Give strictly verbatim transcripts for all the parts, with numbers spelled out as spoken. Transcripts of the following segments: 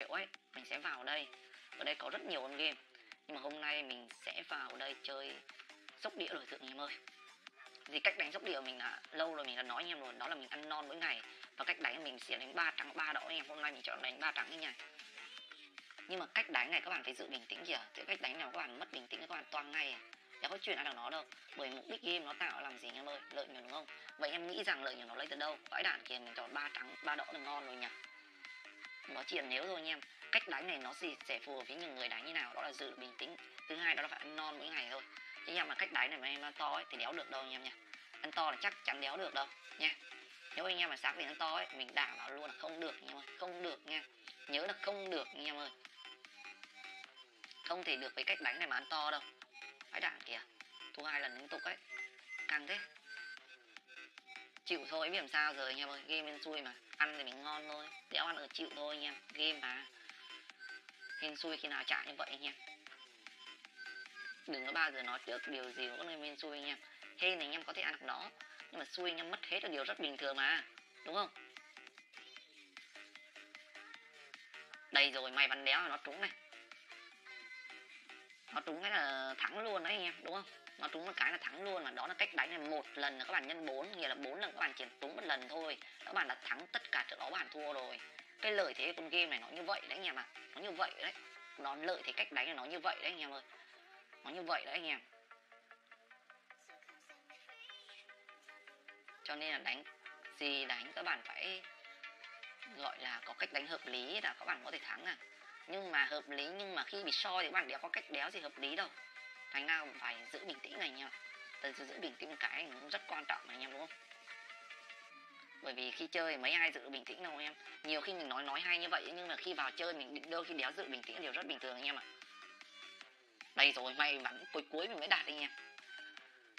kiểu ấy, mình sẽ vào đây. Ở đây có rất nhiều con game, nhưng mà hôm nay mình sẽ vào đây chơi dốc địa đổi thưởng anh em ơi. Thì cách đánh dốc địa mình đã lâu rồi mình đã nói anh em rồi, đó là mình ăn non mỗi ngày. Và cách đánh mình sẽ đánh ba trắng ba đỏ anh em. Hôm nay mình chọn đánh ba trắng như này. Nhưng mà cách đánh này các bạn phải giữ bình tĩnh kìa. Thì cách đánh nào các bạn mất bình tĩnh các bạn toang ngay à. Đã có chuyện ăn được nó đâu. Bởi mục đích game nó tạo làm gì anh em ơi, lợi nhuận đúng không? Vậy em nghĩ rằng lợi nhuận nó lấy từ đâu? Vãi đạn kìa, mình chọn ba trắng ba đỏ là ngon rồi nhỉ. Nó chuyện nếu thôi anh em. Cách đánh này nó gì sẽ phù hợp với những người đánh như nào, đó là giữ bình tĩnh. Thứ hai đó là phải ăn non mỗi ngày thôi. Thế nhưng mà cách đánh này mà em ăn to ấy, thì đéo được đâu anh em nhỉ. Ăn to là chắc chắn đéo được đâu nha. Nếu anh em mà xác định ăn to ấy, mình đảm bảo luôn là không được anh em ơi, không được nha. Nhớ là không được anh em ơi. Không thể được với cách đánh này mà ăn to đâu. Vãi đạn kìa, thua hai lần liên tục ấy, căng thế. Chịu thôi, biết làm sao rồi anh em ơi, game hên xui mà. Ăn thì mình ngon thôi, đéo ăn ở chịu thôi anh em. Game mà hên xui khi nào chả như vậy anh em. Đừng có bao giờ nói trước điều gì có nên hên xui anh em. Hên này anh em có thể ăn được nó, nhưng mà xui anh em mất hết là điều rất bình thường mà, đúng không? Đây rồi, may bắn đéo là nó trúng này. Nó trúng cái là thắng luôn đấy anh em, đúng không? Nó trúng một cái là thắng luôn mà. Đó là cách đánh này, một lần là các bạn nhân bốn, nghĩa là bốn lần các bạn chỉ trúng một lần thôi, các bạn đã thắng tất cả trước đó bạn thua rồi. Cái lợi thế con game này nó như vậy đấy anh em ạ. À. Nó như vậy đấy. Nó lợi thế cách đánh này nó như vậy đấy anh em ơi. Nó như vậy đấy anh em. Cho nên là đánh gì đánh các bạn phải gọi là có cách đánh hợp lý là các bạn có thể thắng à. Nhưng mà hợp lý, nhưng mà khi bị soi thì các bạn đéo có cách đéo gì hợp lý đâu. Thành ra phải giữ bình tĩnh này anh em. Tại giữ bình tĩnh một cái này cũng rất quan trọng này anh em, đúng không? Bởi vì khi chơi mấy ai giữ bình tĩnh đâu anh em. Nhiều khi mình nói nói hay như vậy nhưng mà khi vào chơi mình đôi khi đéo giữ bình tĩnh đều rất bình thường anh em ạ. À. Đây rồi, may bắn cuối cuối mình mới đạt anh em.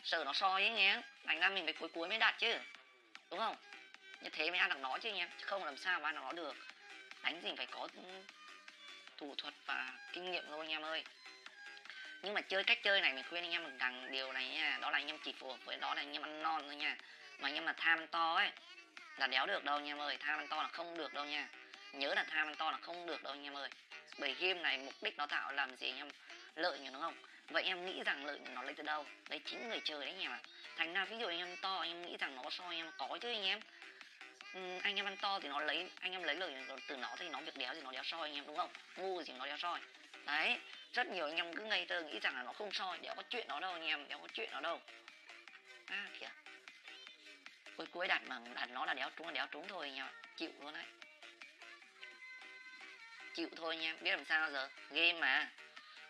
Sợ nó soi ấy nghe, thành ra mình phải cuối cuối mới đạt chứ. Đúng không? Như thế mới ăn được nó chứ anh em, chứ không làm sao mà ăn nó được. Đánh gì phải có thủ thuật và kinh nghiệm thôi anh em ơi. Nhưng mà chơi cách chơi này mình khuyên anh em rằng điều này nha, đó là anh em chỉ phù hợp với đó là anh em ăn non thôi nha. Mà anh em mà tham ăn to ấy là đéo được đâu anh em ơi, tham ăn to là không được đâu nha. Nhớ là tham ăn to là không được đâu anh em ơi. Bởi game này mục đích nó tạo làm gì anh em, lợi nhuận đúng không? Vậy em nghĩ rằng lợi nhuận nó lấy từ đâu? Đấy chính người chơi đấy anh em ạ. À. Thành ra ví dụ anh em to anh em nghĩ rằng nó có soi anh em có chứ anh em. Ừ, anh em ăn to thì nó lấy anh em lấy lời từ nó thì nó việc đéo thì nó đéo soi anh em, đúng không? Ngu gì nó đéo soi đấy. Rất nhiều anh em cứ ngây thơ nghĩ rằng là nó không soi, đéo có chuyện nó đâu anh em, đéo có chuyện nó đâu. À kìa, cuối cuối đặt mà đặt nó là đéo trúng là đéo trúng thôi anh em, chịu luôn đấy, chịu thôi anh em. Biết làm sao giờ, game mà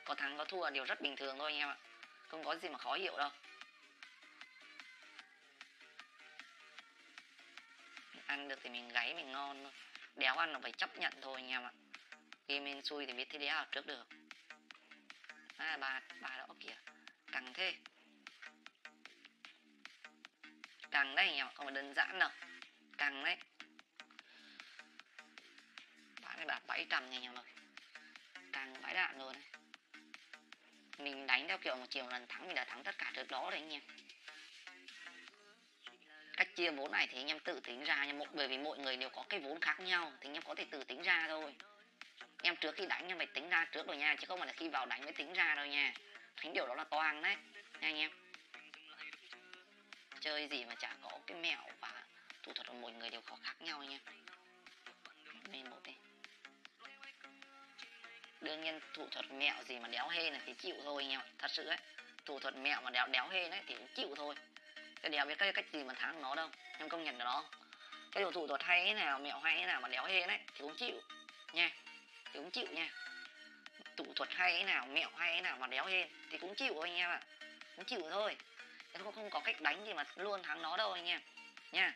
có thắng có thua đều rất bình thường thôi anh em ạ, không có gì mà khó hiểu đâu. Ăn được thì mình gáy mình ngon thôi. Đéo ăn nó phải chấp nhận thôi anh em ạ. Game hên xui thì biết thế đéo trước được. À bà, bà đó kìa. Càng thế. Càng đấy anh em ạ. Không phải đơn giản đâu. Càng đấy. Bà này bà bảy trầm nha anh em ơi. Càng bãi đạn rồi đấy. Mình đánh theo kiểu một chiều lần thắng mình đã thắng tất cả trước đó đấy anh em. Cách chia vốn này thì anh em tự tính ra nha, bởi vì mọi người đều có cái vốn khác nhau thì anh em có thể tự tính ra thôi. Em trước khi đánh em phải tính ra trước rồi nha, chứ không phải là khi vào đánh mới tính ra đâu nha. Thánh điều đó là toang đấy nha anh em. Chơi gì mà chả có cái mẹo và thủ thuật của mọi người đều có khác nhau nha. Bên một đi. Đương nhiên thủ thuật mẹo gì mà đéo hên này thì chịu thôi anh em. Thật sự ấy, thủ thuật mẹo mà đéo đéo hên ấy thì cũng chịu thôi. Cái đéo biết cái cách gì mà thắng nó đâu, em công nhận được đó. Cái đồ thủ thuật hay thế nào, mẹo hay thế nào mà đéo hên đấy thì cũng chịu nha, thì cũng chịu nha. Thủ thuật hay thế nào, mẹo hay thế nào mà đéo hên thì cũng chịu thôi anh em ạ. Cũng chịu thôi, em không, không có cách đánh gì mà luôn thắng nó đâu anh em nha.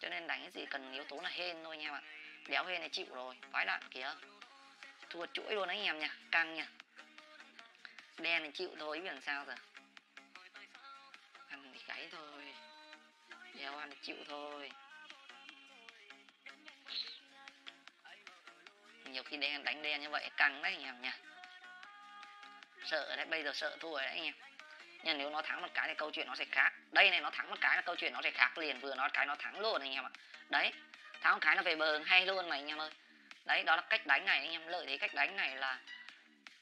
Cho nên đánh gì cần yếu tố là hên thôi anh em ạ. Đéo hên thì chịu rồi. Vãi đạn kìa, thua chuỗi luôn đấy anh em nha. Căng nha. Đen thì chịu thôi, biết làm sao rồi. Ăn thì gáy thôi, đéo ăn thì chịu thôi. Nhiều khi đen đánh đen như vậy căng đấy anh em nhỉ. Sợ đấy, bây giờ sợ thua đấy anh em. Nhưng nếu nó thắng một cái thì câu chuyện nó sẽ khác. Đây này, nó thắng một cái là câu chuyện nó sẽ khác liền. Vừa nói cái nó thắng luôn anh em ạ. Đấy, tháo cái nó về bờ hay luôn mà anh em ơi. Đấy, đó là cách đánh này anh em. Lợi thế cách đánh này là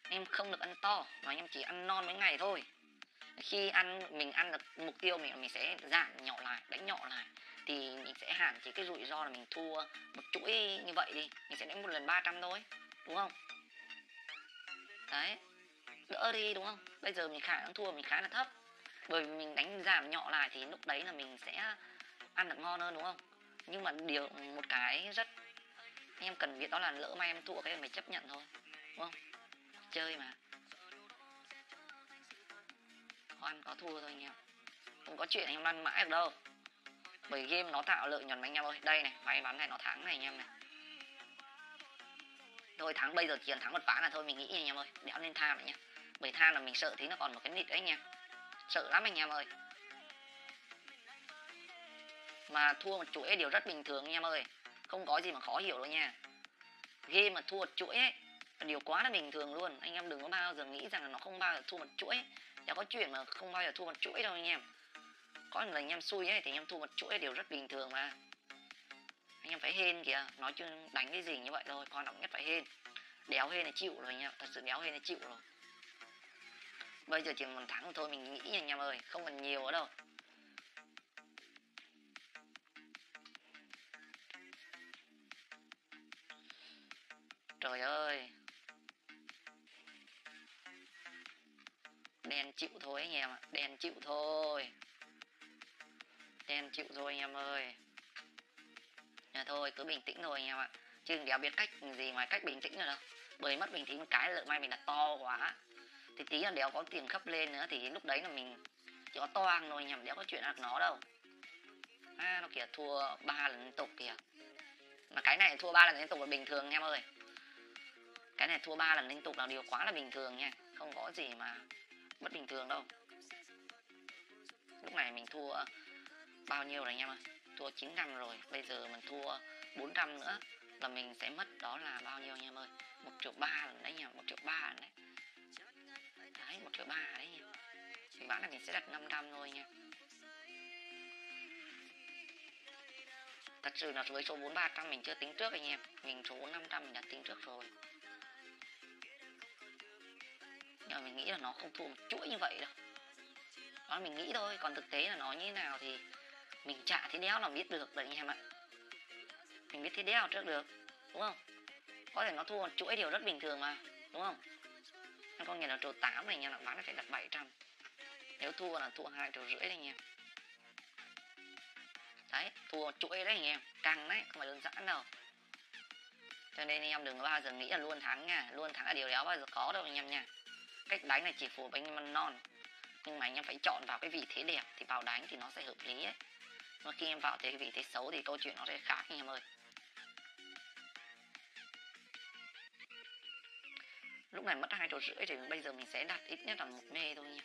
em không được ăn to mà anh em chỉ ăn non mấy ngày thôi. Khi ăn mình ăn được mục tiêu mình mình sẽ giảm nhỏ lại, đánh nhỏ lại thì mình sẽ hạn chế cái rủi ro là mình thua một chuỗi như vậy đi, mình sẽ đánh một lần ba trăm thôi, đúng không? Đấy, đỡ đi đúng không? Bây giờ mình khả năng thua mình khá là thấp, bởi vì mình đánh giảm nhỏ lại thì lúc đấy là mình sẽ ăn được ngon hơn, đúng không? Nhưng mà điều một cái rất em cần biết đó là lỡ may em thua cái mình chấp nhận thôi, đúng không? Chơi mà, có ăn có thua thôi anh em, không có chuyện anh em ăn mãi được đâu, bởi game nó tạo lợi nhuận anh em ơi. Đây này, may mắn này nó thắng này anh em này, thôi thắng bây giờ chỉ cần thắng một ván là thôi mình nghĩ anh em ơi, đéo nên tham này nhá, bởi tham là mình sợ tí nó còn một cái nịt đấy anh em, sợ lắm anh em ơi. Mà thua một chuỗi điều rất bình thường anh em ơi, không có gì mà khó hiểu đâu nha. Game mà thua một chuỗi ấy điều quá là bình thường luôn, anh em đừng có bao giờ nghĩ rằng là nó không bao giờ thua một chuỗi, đã có chuyện mà không bao giờ thua một chuỗi đâu anh em. Có lần anh em xui ấy thì anh em thua một chuỗi điều rất bình thường mà. Anh em phải hên kìa, nói chứ đánh cái gì như vậy thôi, quan trọng nhất phải hên. Đéo hên là chịu rồi anh em, thật sự đéo hên là chịu rồi. Bây giờ chỉ một thắng thôi mình nghĩ anh em ơi, không cần nhiều nữa đâu. Trời ơi, đen chịu thôi anh em ạ, đen chịu thôi, đen chịu thôi anh em ơi. À, thôi cứ bình tĩnh thôi anh em ạ, chứ đéo biết cách gì ngoài cách bình tĩnh rồi đâu, bởi mất bình tĩnh cái lợi may mình là to quá thì tí là đéo có tiền khắp lên nữa, thì lúc đấy là mình chỉ có toang thôi anh em, đéo có chuyện ăn nó đâu. À, nó kìa thua ba lần liên tục kìa, mà cái này thua ba lần liên tục là bình thường anh em ơi, cái này thua ba lần liên tục là điều quá là bình thường nha, không có gì mà bất bình thường đâu. Lúc này mình thua bao nhiêu rồi anh em ơi, thua chín trăm rồi, bây giờ mình thua bốn trăm nữa là mình sẽ mất đó là bao nhiêu anh em ơi, một triệu ba rồi đấy nhỉ, một triệu ba đấy, đấy một triệu ba đấy nhỉ. Thì bán là mình sẽ đặt năm trăm thôi nha. Thật sự là với số bốn ba trăm mình chưa tính trước anh em, mình số bốn năm trăm mình đã tính trước rồi. Nhưng mà mình nghĩ là nó không thua một chuỗi như vậy đâu, đó là mình nghĩ thôi, còn thực tế là nó như thế nào thì mình chả thế đéo là biết được đấy anh em ạ. Mình biết thế đéo trước được, đúng không? Có thể nó thua một chuỗi điều rất bình thường mà, đúng không? Nó có nghĩa là trò tám này anh em, bán phải đặt bảy trăm. Nếu thua là thua hai triệu rưỡi đấy anh em. Đấy, thua một chuỗi đấy anh em, căng đấy, không phải đơn giản đâu. Cho nên anh em đừng có bao giờ nghĩ là luôn thắng nha, luôn thắng là điều đéo bao giờ có đâu anh em nha. Cách đánh này chỉ phù hợp anh em ăn non, nhưng mà anh em phải chọn vào cái vị thế đẹp thì vào đánh thì nó sẽ hợp lý ấy. Mà khi em vào thế vị thế xấu thì câu chuyện nó sẽ khác anh em ơi. Lúc này mất hai trò rưỡi thì bây giờ mình sẽ đặt ít nhất là một mê thôi nha.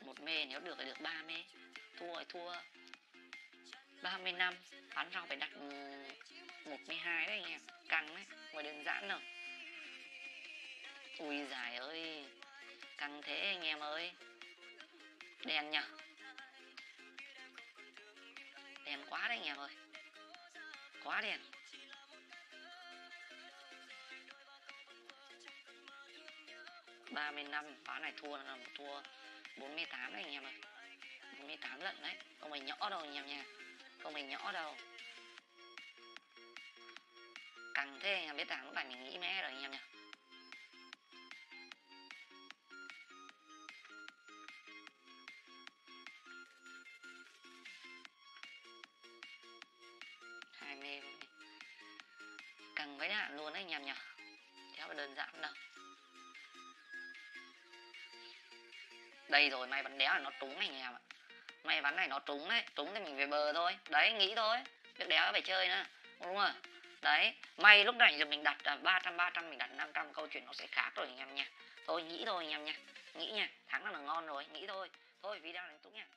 Một mê, nếu được thì được ba mê, thua thì thua ba mươi lăm, bán rau phải đặt một mê hai đấy anh em, căng đấy, mà đơn giản rồi. Ui dài ơi, căng thế anh em ơi, đen nhở, đen quá đấy anh em ơi, quá đen. Ba mươi lăm, ván này thua là thua bốn mươi tám đấy anh em ơi, bốn mươi tám lận đấy, không phải nhỏ đâu anh em nha, không phải nhỏ đâu. Căng thế anh em, biết rằng lúc này mình nghĩ mẽ rồi anh em nha. Căng với hạn luôn đấy anh em nhỉ, thế là đơn giản đâu. Đây rồi, may bắn đéo là nó trúng anh em ạ, may bắn này nó trúng đấy, trúng thì mình về bờ thôi, đấy nghĩ thôi, việc đéo phải chơi nữa, đúng rồi. Đấy, may lúc này giờ mình đặt ba trăm ba trăm, mình đặt năm trăm, câu chuyện nó sẽ khác rồi anh em nha. Thôi nghĩ thôi anh em nha, nghĩ nha, thắng là ngon rồi, nghĩ thôi, thôi video này tốt nha.